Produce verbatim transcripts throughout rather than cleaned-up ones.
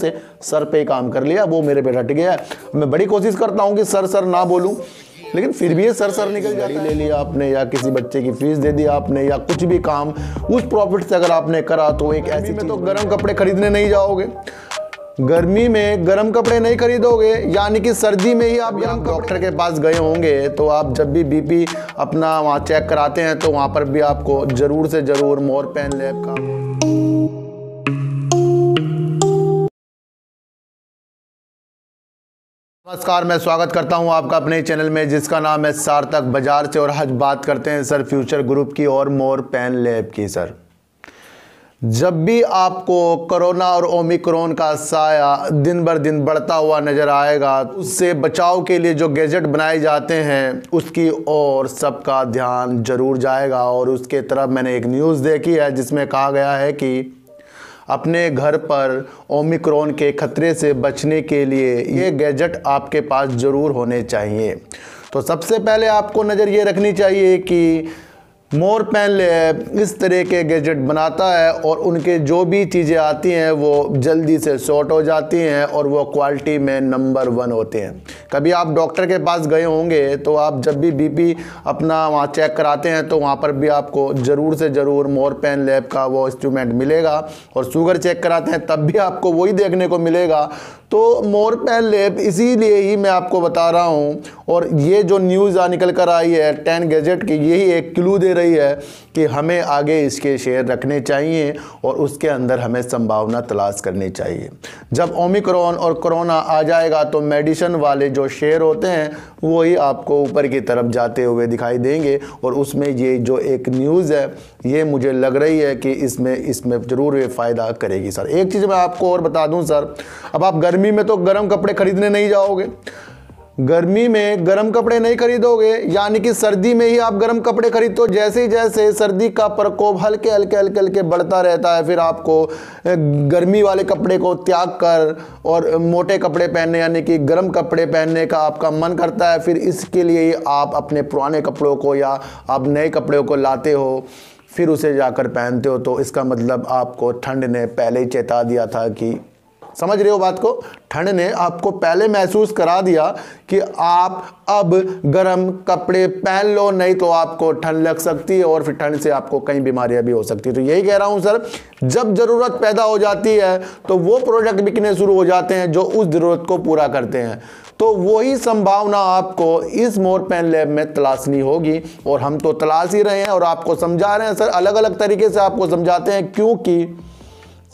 से सर पे काम कर लिया, वो मेरे पे रट गया। मैं बड़ी कोशिश करता हूँ कि सर सर ना बोलूँ, लेकिन फिर भी ये सर सर निकल जाता है। ले लिया आपने या किसी बच्चे की फीस दे दी आपने या कुछ भी काम उस प्रॉफिट से अगर आपने करा तो एक ऐसी में तो गर्म कपड़े खरीदने नहीं जाओगे, गर्मी में गर्म कपड़े नहीं खरीदोगे, यानी कि सर्दी में ही आप यहाँ डॉक्टर के पास गए होंगे तो आप जब भी बीपी अपना वहाँ चेक कराते हैं तो वहाँ पर भी आपको ज़रूर से ज़रूर मोरपेन लैब का नमस्कार, मैं स्वागत करता हूं आपका अपने चैनल में जिसका नाम है सार्थक बाजार से। और आज बात करते हैं सर फ्यूचर ग्रुप की और मोरपेन लैब की। सर जब भी आपको कोरोना और ओमिक्रॉन का साया दिन बर दिन बढ़ता हुआ नज़र आएगा, उससे बचाव के लिए जो गैजेट बनाए जाते हैं उसकी ओर सबका ध्यान जरूर जाएगा। और उसके तरफ मैंने एक न्यूज़ देखी है जिसमें कहा गया है कि अपने घर पर ओमिक्रॉन के खतरे से बचने के लिए ये गैजेट आपके पास ज़रूर होने चाहिए। तो सबसे पहले आपको नज़र ये रखनी चाहिए कि मोरपेन लैब इस तरह के गैजेट बनाता है और उनके जो भी चीज़ें आती हैं वो जल्दी से शॉर्ट हो जाती हैं और वो क्वालिटी में नंबर वन होते हैं। कभी आप डॉक्टर के पास गए होंगे तो आप जब भी बीपी अपना वहाँ चेक कराते हैं तो वहाँ पर भी आपको ज़रूर से ज़रूर मोरपेन लैब का वो इंस्ट्रूमेंट मिलेगा, और शुगर चेक कराते हैं तब भी आपको वही देखने को मिलेगा। तो मोरपेन लैब इसीलिए ही मैं आपको बता रहा हूँ। और ये जो न्यूज़ निकल कर आई है टेन गैजेट की, यही एक क्लू दे रही है कि हमें आगे इसके शेयर रखने चाहिए और उसके अंदर हमें संभावना तलाश करनी चाहिए। जब ओमिक्रॉन और कोरोना आ जाएगा तो मेडिसिन वाले जो शेयर होते हैं वो ही आपको ऊपर की तरफ जाते हुए दिखाई देंगे। और उसमें ये जो एक न्यूज़ है ये मुझे लग रही है कि इसमें इसमें ज़रूर ये फ़ायदा करेगी। सर एक चीज़ मैं आपको और बता दूँ सर, अब आप गर्मी में तो गर्म कपड़े खरीदने नहीं जाओगे, गर्मी में गर्म कपड़े नहीं खरीदोगे, यानी कि सर्दी में ही आप गर्म कपड़े खरीदते हो। जैसे ही जैसे सर्दी का प्रकोप हल्के हल्के हल्के हल्के बढ़ता रहता है, फिर आपको गर्मी वाले कपड़े को त्याग कर और मोटे कपड़े पहनने यानी कि गर्म कपड़े पहनने का आपका मन करता है। फिर इसके लिए आप अपने पुराने कपड़ों को या आप नए कपड़ों को लाते हो, फिर उसे जाकर पहनते हो। तो इसका मतलब आपको ठंड ने पहले ही चेता दिया था कि समझ रहे हो बात को, ठंड ने आपको पहले महसूस करा दिया कि आप अब गर्म कपड़े पहन लो, नहीं तो आपको ठंड लग सकती है और फिर ठंड से आपको कई बीमारियां भी हो सकती है। तो यही कह रहा हूं सर, जब ज़रूरत पैदा हो जाती है तो वो प्रोडक्ट बिकने शुरू हो जाते हैं जो उस ज़रूरत को पूरा करते हैं। तो वही संभावना आपको इस मोरपेन लैब में तलाशनी होगी, और हम तो तलाश ही रहे हैं और आपको समझा रहे हैं सर, अलग अलग तरीके से आपको समझाते हैं। क्योंकि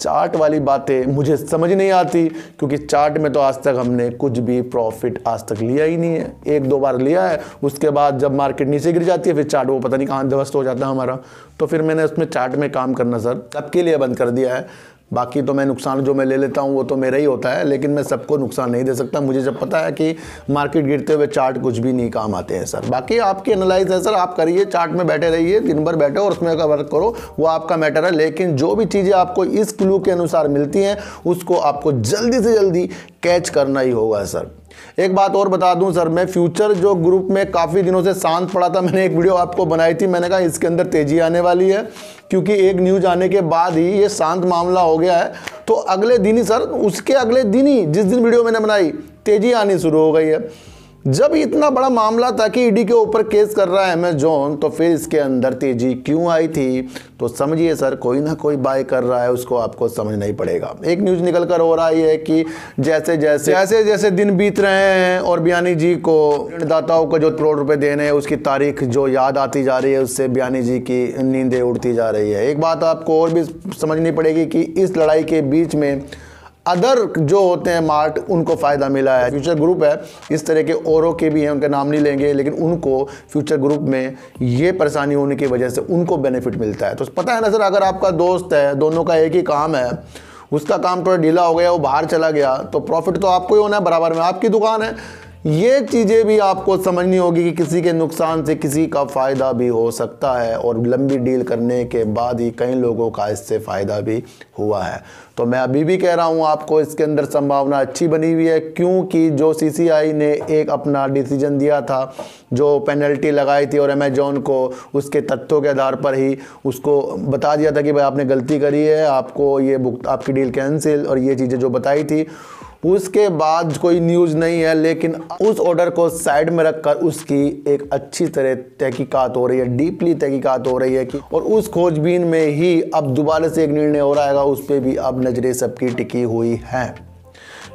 चार्ट वाली बातें मुझे समझ नहीं आती, क्योंकि चार्ट में तो आज तक हमने कुछ भी प्रॉफिट आज तक लिया ही नहीं है। एक दो बार लिया है, उसके बाद जब मार्केट नीचे गिर जाती है फिर चार्ट वो पता नहीं कहाँ ध्वस्त हो जाता है हमारा। तो फिर मैंने उसमें चार्ट में काम करना सर सबके लिए बंद कर दिया है। बाकी तो मैं नुकसान जो मैं ले लेता हूँ वो तो मेरा ही होता है, लेकिन मैं सबको नुकसान नहीं दे सकता। मुझे जब पता है कि मार्केट गिरते हुए चार्ट कुछ भी नहीं काम आते हैं सर। बाकी आपकी एनालाइज है सर, आप करिए, चार्ट में बैठे रहिए, दिन भर बैठे और उसमें वर्क करो, वो आपका मैटर है। लेकिन जो भी चीज़ें आपको इस क्लू के अनुसार मिलती हैं उसको आपको जल्दी से जल्दी कैच करना ही होगा सर। एक बात और बता दूं सर, मैं फ्यूचर जो ग्रुप में काफ़ी दिनों से शांत पड़ा था। मैंने एक वीडियो आपको बनाई थी, मैंने कहा इसके अंदर तेज़ी आने वाली है, क्योंकि एक न्यूज़ आने के बाद ही ये शांत मामला हो गया है। तो अगले दिन ही सर, उसके अगले दिन ही जिस दिन वीडियो मैंने बनाई तेज़ी आनी शुरू हो गई है। जब इतना बड़ा मामला था कि ईडी के ऊपर केस कर रहा है अमेजॉन, तो फिर इसके अंदर तेजी क्यों आई थी? तो समझिए सर, कोई ना कोई बाय कर रहा है, उसको आपको समझना ही पड़ेगा। एक न्यूज़ निकल कर हो रही है कि जैसे जैसे जैसे जैसे दिन बीत रहे हैं और बयानी जी को ऋणदाताओं को जो करोड़ रुपए देने हैं उसकी तारीख जो याद आती जा रही है, उससे बयानी जी की नींदें उड़ती जा रही है। एक बात आपको और भी समझनी पड़ेगी कि इस लड़ाई के बीच में अदर जो होते हैं मार्ट, उनको फ़ायदा मिला है। फ्यूचर ग्रुप है, इस तरह के औरों के भी हैं, उनके नाम नहीं लेंगे, लेकिन उनको फ्यूचर ग्रुप में ये परेशानी होने की वजह से उनको बेनिफिट मिलता है। तो पता है ना सर, अगर आपका दोस्त है, दोनों का एक ही काम है, उसका काम थोड़ा ढीला हो गया, वो बाहर चला गया, तो प्रॉफिट तो आपको ही होना है, बराबर में आपकी दुकान है। ये चीज़ें भी आपको समझनी होगी कि किसी के नुकसान से किसी का फ़ायदा भी हो सकता है, और लंबी डील करने के बाद ही कई लोगों का इससे फ़ायदा भी हुआ है। तो मैं अभी भी कह रहा हूँ आपको इसके अंदर संभावना अच्छी बनी हुई है, क्योंकि जो सीसीआई ने एक अपना डिसीजन दिया था, जो पेनल्टी लगाई थी और अमेजॉन को उसके तथ्यों के आधार पर ही उसको बता दिया था कि भाई आपने गलती करी है, आपको ये बुक आपकी डील कैंसिल, और ये चीज़ें जो बताई थी उसके बाद कोई न्यूज़ नहीं है। लेकिन उस ऑर्डर को साइड में रखकर उसकी एक अच्छी तरह तहकीकात हो रही है, डीपली तहकीकात हो रही है कि, और उस खोजबीन में ही अब दोबारा से एक निर्णय हो रहा है, उस पर भी अब नज़रें सबकी टिकी हुई हैं।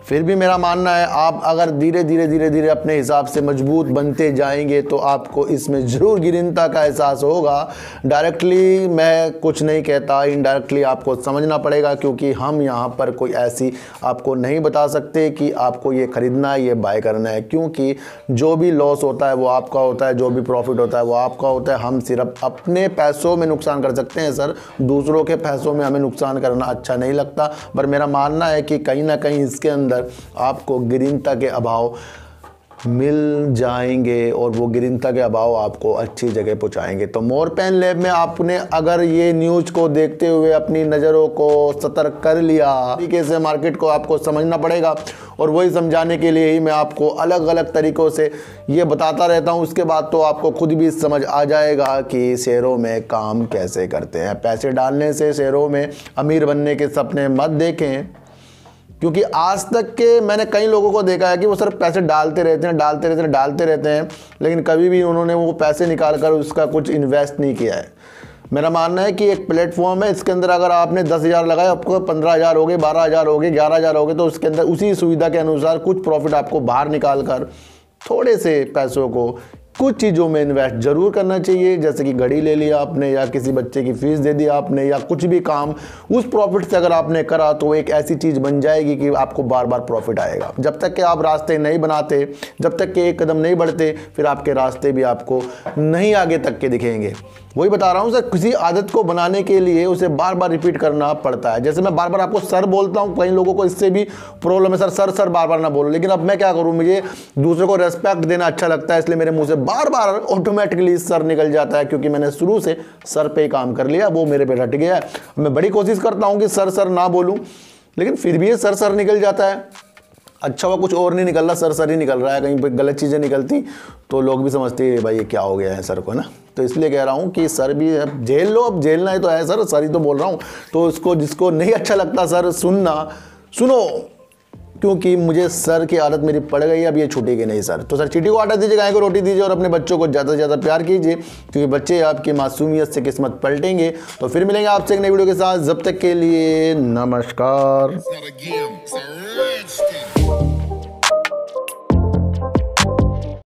फिर भी मेरा मानना है आप अगर धीरे धीरे धीरे धीरे अपने हिसाब से मजबूत बनते जाएंगे तो आपको इसमें ज़रूर गिरनता का एहसास होगा। डायरेक्टली मैं कुछ नहीं कहता, इनडायरेक्टली आपको समझना पड़ेगा, क्योंकि हम यहाँ पर कोई ऐसी आपको नहीं बता सकते कि आपको ये ख़रीदना है, ये बाय करना है, क्योंकि जो भी लॉस होता है वो आपका होता है, जो भी प्रॉफिट होता है वो आपका होता है। हम सिर्फ अपने पैसों में नुकसान कर सकते हैं सर, दूसरों के पैसों में हमें नुकसान करना अच्छा नहीं लगता। पर मेरा मानना है कि कहीं ना कहीं इसके अंदर आपको गिरिंता के अभाव मिल जाएंगे, और वो गिरिंता के अभाव आपको अच्छी जगह पहुंचाएंगे। तो मोरपेन लैब में आपने अगर ये न्यूज़ को देखते हुए अपनी नज़रों को सतर्क कर लिया, तरीके से मार्केट को आपको समझना पड़ेगा, और वही समझाने के लिए ही मैं आपको अलग अलग तरीक़ों से ये बताता रहता हूँ। उसके बाद तो आपको खुद भी समझ आ जाएगा कि शेयरों में काम कैसे करते हैं। पैसे डालने से शेयरों में अमीर बनने के सपने मत देखें, क्योंकि आज तक के मैंने कई लोगों को देखा है कि वो सर पैसे डालते रहते हैं डालते रहते हैं डालते रहते हैं लेकिन कभी भी उन्होंने वो पैसे निकाल कर उसका कुछ इन्वेस्ट नहीं किया है। मेरा मानना है कि एक प्लेटफॉर्म है, इसके अंदर अगर आपने दस हज़ार लगाए, आपको पंद्रह हज़ार हो गए, बारह हज़ार हो गए, ग्यारह हज़ार हो गए, तो उसके अंदर उसी सुविधा के अनुसार कुछ प्रॉफिट आपको बाहर निकाल कर थोड़े से पैसों को कुछ चीज़ों में इन्वेस्ट ज़रूर करना चाहिए। जैसे कि घड़ी ले लिया आपने, या किसी बच्चे की फ़ीस दे दी आपने, या कुछ भी काम उस प्रॉफिट से अगर आपने करा तो एक ऐसी चीज़ बन जाएगी कि आपको बार बार प्रॉफिट आएगा। जब तक कि आप रास्ते नहीं बनाते, जब तक कि एक कदम नहीं बढ़ते, फिर आपके रास्ते भी आपको नहीं आगे तक के दिखेंगे। वही बता रहा हूँ सर, किसी आदत को बनाने के लिए उसे बार बार रिपीट करना पड़ता है। जैसे मैं बार बार आपको सर बोलता हूँ, कई लोगों को इससे भी प्रॉब्लम है, सर सर सर बार बार ना बोलो। लेकिन अब मैं क्या करूँ, मुझे दूसरों को रेस्पेक्ट देना अच्छा लगता है, इसलिए मेरे मुँह से बार बार ऑटोमेटिकली सर निकल जाता है, क्योंकि मैंने शुरू से सर पे ही काम कर लिया, वो मेरे पे रट गया है। मैं बड़ी कोशिश करता हूँ कि सर सर ना बोलूँ, लेकिन फिर भी ये सर सर निकल जाता है। अच्छा हुआ कुछ और नहीं निकल रहा, सर सर ही निकल रहा है। कहीं पर गलत चीज़ें निकलती तो लोग भी समझते हैं भाई ये क्या हो गया है सर को, ना। तो इसलिए कह रहा हूँ कि सर भी झेल लो, अब झेलना है तो है सर, सर ही तो बोल रहा हूँ। तो उसको जिसको नहीं अच्छा लगता सर सुनना, सुनो, क्योंकि मुझे सर की आदत मेरी पड़ गई, अब ये छूटेगी नहीं सर। तो सर चींटी को आटा दीजिए, गाय को रोटी दीजिए, और अपने बच्चों को ज़्यादा से ज़्यादा प्यार कीजिए, क्योंकि बच्चे आपकी मासूमियत से किस्मत पलटेंगे। तो फिर मिलेंगे आपसे एक नई वीडियो के साथ, जब तक के लिए नमस्कार।